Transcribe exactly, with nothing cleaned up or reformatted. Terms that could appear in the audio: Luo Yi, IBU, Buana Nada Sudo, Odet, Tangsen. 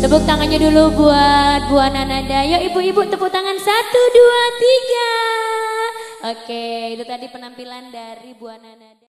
Tepuk tangannya dulu buat Buana Nada. Yuk ibu-ibu tepuk tangan. Satu, dua, tiga. Oke, itu tadi penampilan dari Buana Nada.